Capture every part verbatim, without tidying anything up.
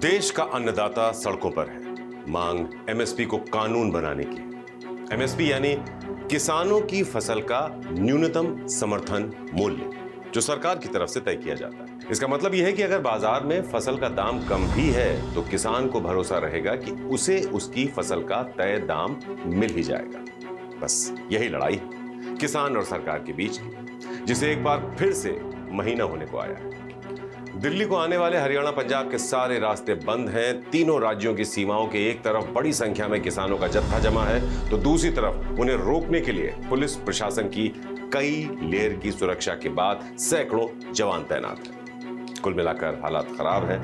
देश का अन्नदाता सड़कों पर है। मांग एमएसपी को कानून बनाने की। एमएसपी यानी किसानों की फसल का न्यूनतम समर्थन मूल्य, जो सरकार की तरफ से तय किया जाता है। इसका मतलब यह है कि अगर बाजार में फसल का दाम कम भी है तो किसान को भरोसा रहेगा कि उसे उसकी फसल का तय दाम मिल ही जाएगा। बस यही लड़ाई किसान और सरकार के बीच की, जिसे एक बार फिर से महीना होने को आया है। दिल्ली को आने वाले हरियाणा पंजाब के सारे रास्ते बंद हैं। तीनों राज्यों की सीमाओं के एक तरफ बड़ी संख्या में किसानों का जत्था जमा है तो दूसरी तरफ उन्हें रोकने के लिए पुलिस प्रशासन की कई लेयर की सुरक्षा के बाद सैकड़ों जवान तैनात हैं। कुल मिलाकर हालात खराब है,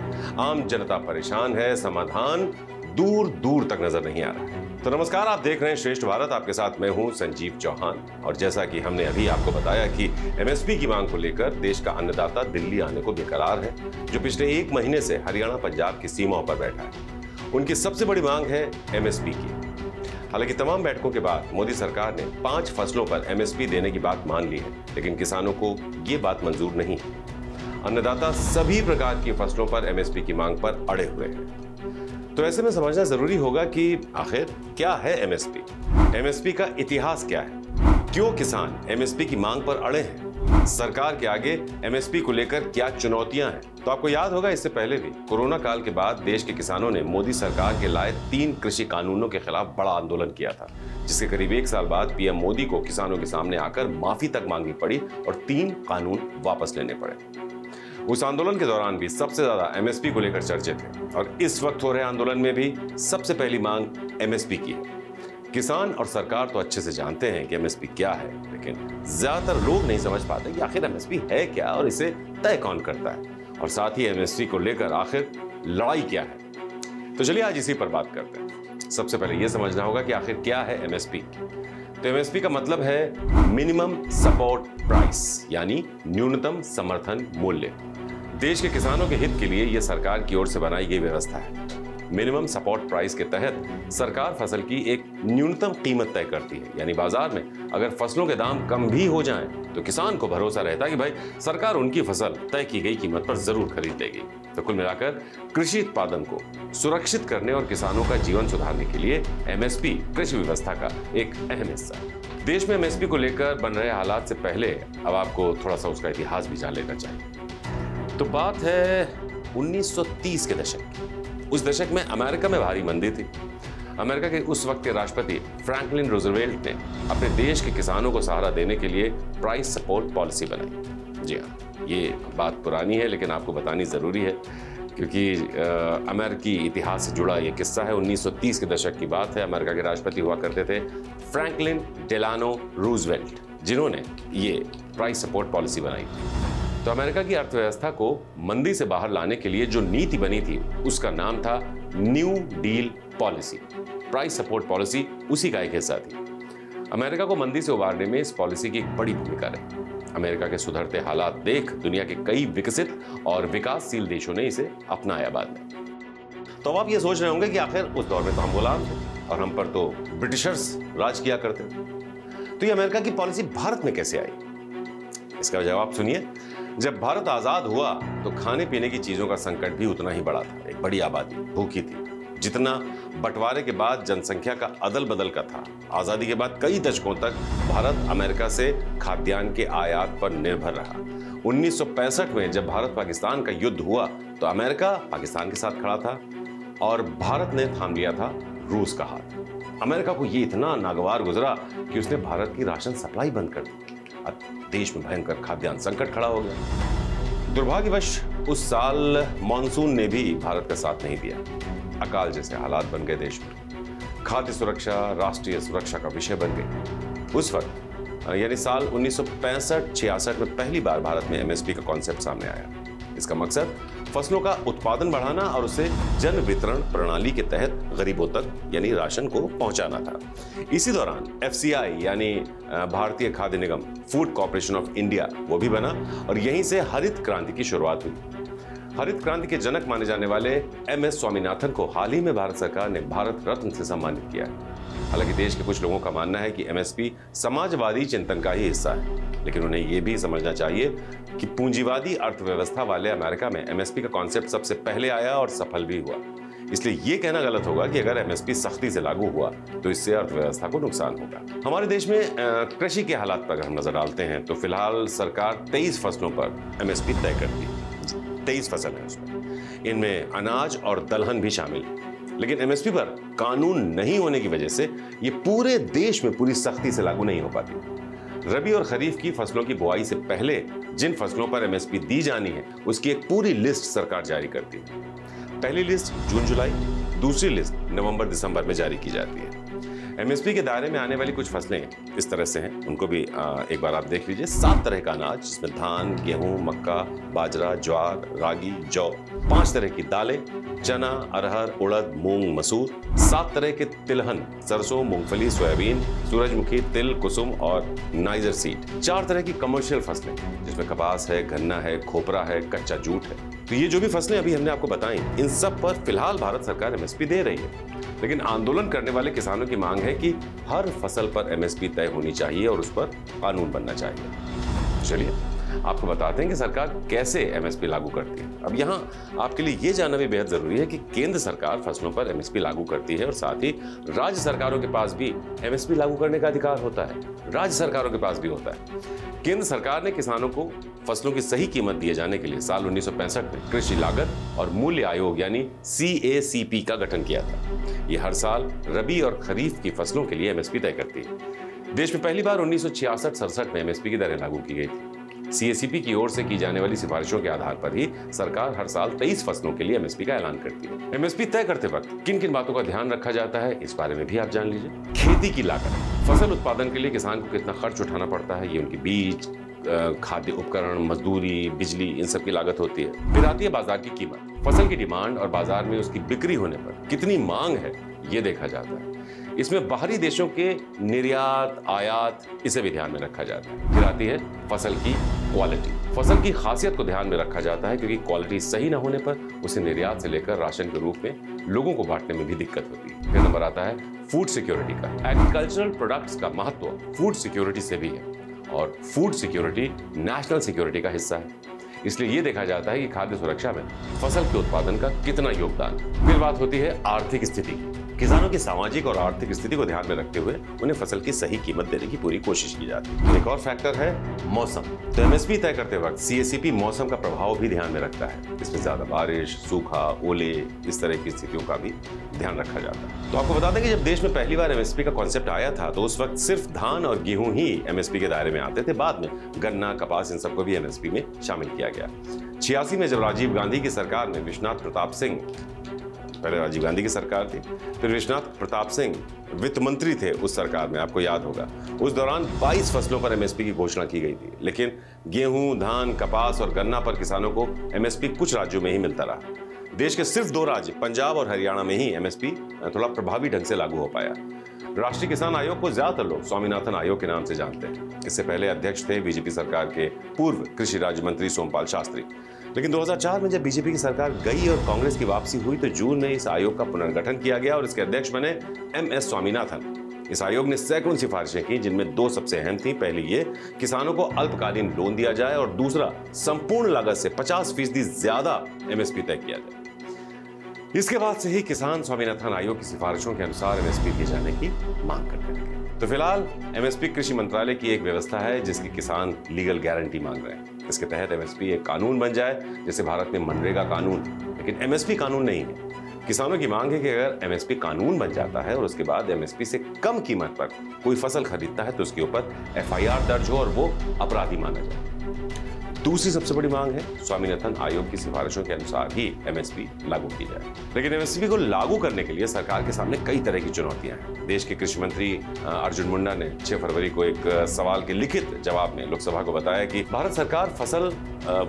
आम जनता परेशान है, समाधान दूर दूर तक नजर नहीं आ रहा है। तो नमस्कार, आप देख रहे हैं श्रेष्ठ भारत। आपके साथ मैं हूं संजीव चौहान। और जैसा कि हमने अभी आपको बताया कि एमएसपी की मांग को लेकर देश का अन्नदाता दिल्ली आने को बेकरार है, जो पिछले एक महीने से हरियाणा पंजाब की सीमाओं पर बैठा है। उनकी सबसे बड़ी मांग है एमएसपी की। हालांकि तमाम बैठकों के बाद मोदी सरकार ने पांच फसलों पर एमएसपी देने की बात मान ली है, लेकिन किसानों को ये बात मंजूर नहीं है। अन्नदाता सभी प्रकार की फसलों पर एमएसपी की मांग पर अड़े हुए हैं। तो ऐसे में समझना जरूरी होगा कि आखिर क्या है एमएसपी, एमएसपी का इतिहास क्या है, क्यों किसान एमएसपी की मांग पर अड़े हैं, सरकार के आगे एमएसपी को लेकर क्या चुनौतियां हैं। तो आपको याद होगा, इससे पहले भी कोरोना काल के बाद देश के किसानों ने मोदी सरकार के लाए तीन कृषि कानूनों के खिलाफ बड़ा आंदोलन किया था, जिसके करीब एक साल बाद पीएम मोदी को किसानों के सामने आकर माफी तक मांगनी पड़ी और तीन कानून वापस लेने पड़े। उस आंदोलन के दौरान भी सबसे ज्यादा एमएसपी को लेकर चर्चे थे और इस वक्त हो रहे आंदोलन में भी सबसे पहली मांग एमएसपी की है। किसान और सरकार तो अच्छे से जानते हैं कि एमएसपी क्या है, लेकिन ज्यादातर लोग नहीं समझ पाते कि आखिर एमएसपी है क्या और इसे तय कौन करता है, और साथ ही एमएसपी को लेकर आखिर लड़ाई क्या है। तो चलिए आज इसी पर बात करते हैं। सबसे पहले यह समझना होगा कि आखिर क्या है एमएसपी। तो एमएसपी का मतलब है मिनिमम सपोर्ट प्राइस, यानी न्यूनतम समर्थन मूल्य। देश के किसानों के हित के लिए यह सरकार की ओर से बनाई गई व्यवस्था है। मिनिमम सपोर्ट प्राइस के तहत सरकार फसल की एक न्यूनतम कीमत तय करती है, यानी बाजार में अगर फसलों के दाम कम भी हो जाएं, तो किसान को भरोसा रहता है कि भाई सरकार उनकी फसल तय की गई कीमत पर जरूर खरीद देगी। तो कुल मिलाकर कृषि उत्पादन को सुरक्षित करने और किसानों का जीवन सुधारने के लिए एमएसपी कृषि व्यवस्था का एक अहम हिस्सा है। देश में एमएसपी को लेकर बन रहे हालात से पहले अब आपको थोड़ा सा उसका इतिहास भी जान लेना चाहिए। तो बात है उन्नीस सौ तीस के दशक की। उस दशक में अमेरिका में भारी मंदी थी। अमेरिका के उस वक्त के राष्ट्रपति फ्रैंकलिन रूजवेल्ट ने अपने देश के किसानों को सहारा देने के लिए प्राइस सपोर्ट पॉलिसी बनाई। जी हाँ, ये बात पुरानी है लेकिन आपको बतानी ज़रूरी है, क्योंकि अमेरिकी इतिहास से जुड़ा ये किस्सा है। उन्नीस सौ तीस के दशक की बात है। अमेरिका के राष्ट्रपति हुआ करते थे फ्रैंकलिन डेलानो रूजवेल्ट, जिन्होंने ये प्राइस सपोर्ट पॉलिसी बनाई थी। तो अमेरिका की अर्थव्यवस्था को मंदी से बाहर लाने के लिए जो नीति बनी थी उसका नाम था new deal policy. Price support policy उसी का एक हिस्सा थी। अमेरिका को मंदी से उबारने में इस पॉलिसी की एक बड़ी भूमिका रही। अमेरिका के सुधरते हालात देख दुनिया के कई विकसित और विकासशील देशों ने इसे अपनाया बाद में। तो अब आप ये सोच रहे होंगे कि आखिर उस दौर में तो हम गुलाम थे और हम पर तो ब्रिटिशर्स राज किया करते थे, तो ये अमेरिका की पॉलिसी भारत में कैसे आई? इसका जवाब सुनिए। जब भारत आज़ाद हुआ तो खाने पीने की चीज़ों का संकट भी उतना ही बड़ा था। एक बड़ी आबादी भूखी थी, जितना बंटवारे के बाद जनसंख्या का अदल बदल का था। आज़ादी के बाद कई दशकों तक भारत अमेरिका से खाद्यान्न के आयात पर निर्भर रहा। उन्नीस सौ पैंसठ में जब भारत पाकिस्तान का युद्ध हुआ तो अमेरिका पाकिस्तान के साथ खड़ा था और भारत ने थाम लिया था रूस का हाथ। अमेरिका को ये इतना नागवार गुजरा कि उसने भारत की राशन सप्लाई बंद कर दी। अब देश में भयंकर खाद्यान्न संकट खड़ा हो गया। दुर्भाग्यवश उस साल मानसून ने भी भारत का साथ नहीं दिया। अकाल जैसे हालात बन गए देश में। खाद्य सुरक्षा राष्ट्रीय सुरक्षा का विषय बन गई। उस वक्त यानी साल उन्नीस सौ पैंसठ छियासठ में पहली बार भारत में एमएसपी का कॉन्सेप्ट सामने आया। इसका मकसद फसलों का उत्पादन बढ़ाना और उसे जन वितरण प्रणाली के तहत गरीबों तक यानी राशन को पहुंचाना था। इसी दौरान एफसीआई यानी भारतीय खाद्य निगम फूड कॉर्पोरेशन ऑफ इंडिया वो भी बना और यहीं से हरित क्रांति की शुरुआत हुई। हरित क्रांति के जनक माने जाने वाले एम एस स्वामीनाथन को हाल ही में भारत सरकार ने भारत रत्न से सम्मानित किया है। हालांकि देश के कुछ लोगों का मानना है कि एमएसपी समाजवादी चिंतन का ही हिस्सा है, लेकिन उन्हें यह भी समझना चाहिए कि पूंजीवादी अर्थव्यवस्था वाले अमेरिका में एमएसपी का कॉन्सेप्ट सबसे पहले आया और सफल भी हुआ। इसलिए ये कहना गलत होगा कि अगर एमएसपी सख्ती से लागू हुआ तो इससे अर्थव्यवस्था को नुकसान होगा। हमारे देश में कृषि के हालात पर अगर हम नजर डालते हैं तो फिलहाल सरकार तेईस फसलों पर एमएसपी तय करती है। तेईस फसल है उसमें, इनमें अनाज और दलहन भी शामिल है। लेकिन एमएसपी पर कानून नहीं होने की वजह से ये पूरे देश में पूरी सख्ती से लागू नहीं हो पाती। रबी और खरीफ की फसलों की बुआई से पहले जिन फसलों पर एमएसपी दी जानी है उसकी एक पूरी लिस्ट सरकार जारी करती है। पहली लिस्ट जून जुलाई, दूसरी लिस्ट नवंबर दिसंबर में जारी की जाती है। एमएसपी के दायरे में आने वाली कुछ फसलें इस तरह से हैं, उनको भी एक बार आप देख लीजिए। सात तरह का अनाज जिसमें धान, गेहूं, मक्का, बाजरा, ज्वार, रागी, जौ। पांच तरह की दालें चना, अरहर, उड़द, मूंग, मसूर। सात तरह के तिलहन सरसों, मूंगफली, सोयाबीन, सूरजमुखी, तिल, कुसुम और नाइजर सीड। चार तरह की कमर्शियल फसलें जिसमें कपास है, गन्ना है, खोपरा है, कच्चा जूट है। तो ये जो भी फसलें अभी हमने आपको बताई, इन सब पर फिलहाल भारत सरकार एमएसपी दे रही है। लेकिन आंदोलन करने वाले किसानों की मांग है कि हर फसल पर एमएसपी तय होनी चाहिए और उस पर कानून बनना चाहिए। चलिए आपको बताते हैं कि सरकार कैसे एमएसपी लागू करती है। अब यहाँ आपके लिए ये जानना भी बेहद जरूरी है कि केंद्र सरकार फसलों पर एमएसपी लागू करती है और साथ ही राज्य सरकारों के पास भी एमएसपी लागू करने का अधिकार होता है। राज्य सरकारों के पास भी होता है। केंद्र सरकार ने किसानों को फसलों की सही कीमत दिए जाने के लिए साल उन्नीस सौ पैंसठ में कृषि लागत और मूल्य आयोग यानी सी ए सी पी का गठन किया था। ये हर साल रबी और खरीफ की फसलों के लिए एमएसपी तय करती है। देश में पहली बार उन्नीस सौ छियासठ सड़सठ में एमएसपी की दरें लागू की गई थी। सी ए सी पी की ओर से की जाने वाली सिफारिशों के आधार पर ही सरकार हर साल तेईस फसलों के लिए एमएसपी का ऐलान करती है। एमएसपी तय करते वक्त किन किन बातों का ध्यान रखा जाता है इस बारे में भी आप जान लीजिए। खेती की लागत, फसल उत्पादन के लिए किसान को कितना खर्च उठाना पड़ता है, ये उनके बीज, खाद्य उपकरण, मजदूरी, बिजली, इन सब की लागत होती है। फिर आती है बाजार की कीमत, फसल की डिमांड और बाजार में उसकी बिक्री होने पर कितनी मांग है ये देखा जाता है। इसमें बाहरी देशों के निर्यात, आयात, इसे भी ध्यान में रखा जाता है। फिर आती है फसल की क्वालिटी, फसल की खासियत को ध्यान में रखा जाता है क्योंकि क्वालिटी सही ना होने पर उसे निर्यात से लेकर राशन के रूप में लोगों को बांटने में भी दिक्कत होती है। फिर नंबर आता है फूड सिक्योरिटी का। एग्रीकल्चरल प्रोडक्ट्स का महत्व फूड सिक्योरिटी से भी है और फूड सिक्योरिटी नेशनल सिक्योरिटी का हिस्सा है, इसलिए ये देखा जाता है कि खाद्य सुरक्षा में फसल के उत्पादन का कितना योगदान। फिर बात होती है आर्थिक स्थिति की। किसानों की सामाजिक और आर्थिक स्थिति को ध्यान में रखते हुए उन्हें फसल की सही कीमत देने की पूरी कोशिश की जाती है। एक और फैक्टर है मौसम। तो एमएसपी तय करते वक्त सी ए सी पी मौसम का प्रभाव भी ध्यान में रखता है। इसमें ज्यादा बारिश, सूखा, ओले, इस तरह की स्थितियों का भी ध्यान रखा जाता है। तो आपको बता दें कि जब देश में पहली बार एमएसपी का कॉन्सेप्ट आया था तो उस वक्त सिर्फ धान और गेहूं ही एमएसपी के दायरे में आते थे। बाद में गन्ना, कपास, इन सबको भी एमएसपी में शामिल किया गया। छियासी में जब राजीव गांधी की सरकार में विश्वनाथ प्रताप सिंह, पहले राजीव गांधी की सरकार थी, फिर विश्वनाथ प्रताप सिंह वित्त मंत्री थे उस सरकार में, आपको याद होगा, उस दौरान बाईस फसलों पर एमएसपी की घोषणा की गई थी। लेकिन गेहूं, धान, कपास और गन्ना पर किसानों को एमएसपी कुछ राज्यों में ही मिलता रहा। देश के सिर्फ दो राज्य पंजाब और हरियाणा में ही एमएसपी थोड़ा प्रभावी ढंग से लागू हो पाया। राष्ट्रीय किसान आयोग को ज्यादातर लोग स्वामीनाथन आयोग के नाम से जानते हैं। इससे पहले अध्यक्ष थे बीजेपी सरकार के पूर्व कृषि राज्य मंत्री सोमपाल शास्त्री। लेकिन दो हज़ार चार में जब बीजेपी की सरकार गई और कांग्रेस की वापसी हुई तो जून में इस आयोग का पुनर्गठन किया गया और इसके अध्यक्ष बने एम एस स्वामीनाथन। इस आयोग ने सैकड़ों सिफारिशें की, जिनमें दो सबसे अहम थी। पहली ये, किसानों को अल्पकालीन लोन दिया जाए, और दूसरा संपूर्ण लागत से पचास फीसदी ज्यादा एमएसपी तय किया जाए। इसके बाद से ही किसान स्वामीनाथन आयोग की सिफारिशों के अनुसार एमएसपी दिए जाने की मांग करने लगे। तो फिलहाल एमएसपी कृषि मंत्रालय की एक व्यवस्था है जिसकी किसान लीगल गारंटी मांग रहे हैं। इसके तहत एमएसपी एक कानून बन जाए, जैसे भारत में मनरेगा कानून, लेकिन एमएसपी कानून नहीं है। किसानों की मांग है कि अगर एमएसपी कानून बन जाता है और उसके बाद एमएसपी से कम कीमत पर कोई फसल खरीदता है तो उसके ऊपर एफ आई आर दर्ज हो और वो अपराधी माना जाए। दूसरी सबसे बड़ी मांग है स्वामीनाथन आयोग की सिफारिशों के अनुसार ही एमएसपी लागू की जाए। लेकिन एमएसपी को लागू करने के लिए सरकार के सामने कई तरह की चुनौतियां हैं। देश के कृषि मंत्री अर्जुन मुंडा ने छह फरवरी को एक सवाल के लिखित जवाब में लोकसभा को बताया कि भारत सरकार फसल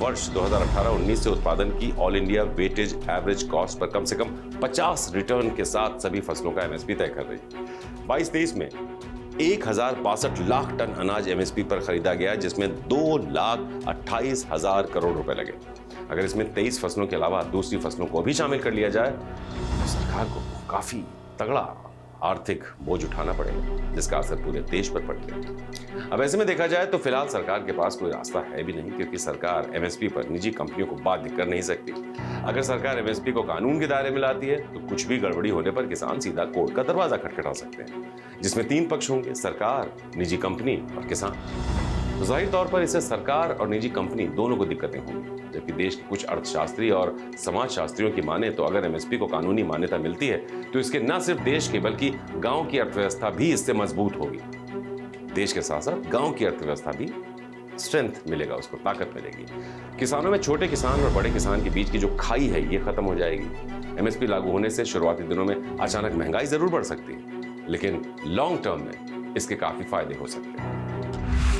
वर्ष दो हज़ार अठारह उन्नीस से उत्पादन की all India weightage average cost पर कम से कम पचास रिटर्न के साथ सभी फसलों का एमएसपी तय कर रही है। बाईस तेईस में एक हजार बासठ लाख टन अनाज एमएसपी पर खरीदा गया, जिसमें दो लाख अट्ठाईस हजार करोड़ रुपए लगे। अगर इसमें तेईस फसलों के अलावा दूसरी फसलों को भी शामिल कर लिया जाए तो सरकार को काफी तगड़ा आर्थिक बोझ उठाना पड़ेगा, जिसका असर पूरे देश पर पड़ेगा। अब ऐसे में देखा जाए तो फिलहाल सरकार के पास कोई रास्ता है भी नहीं, क्योंकि सरकार एमएसपी पर निजी कंपनियों को बाध्य कर नहीं सकती। अगर सरकार एमएसपी को कानून के दायरे में लाती है तो कुछ भी गड़बड़ी होने पर किसान सीधा कोर्ट का दरवाजा खटखटा सकते हैं, जिसमें तीन पक्ष होंगे, सरकार, निजी कंपनी और किसान। तो जाहिर तौर पर इससे सरकार और निजी कंपनी दोनों को दिक्कतें होंगी। जबकि देश के कुछ अर्थशास्त्री और समाजशास्त्रियों की माने तो अगर एमएसपी को कानूनी मान्यता मिलती है तो इसके न सिर्फ देश के बल्कि गांव की अर्थव्यवस्था भी इससे मजबूत होगी। देश के साथ साथ गांव की अर्थव्यवस्था भी स्ट्रेंथ मिलेगा, उसको ताकत मिलेगी। किसानों में छोटे किसान और बड़े किसान के बीच की जो खाई है ये खत्म हो जाएगी। एमएसपी लागू होने से शुरुआती दिनों में अचानक महंगाई जरूर बढ़ सकती है, लेकिन लॉन्ग टर्म में इसके काफी फायदे हो सकते हैं।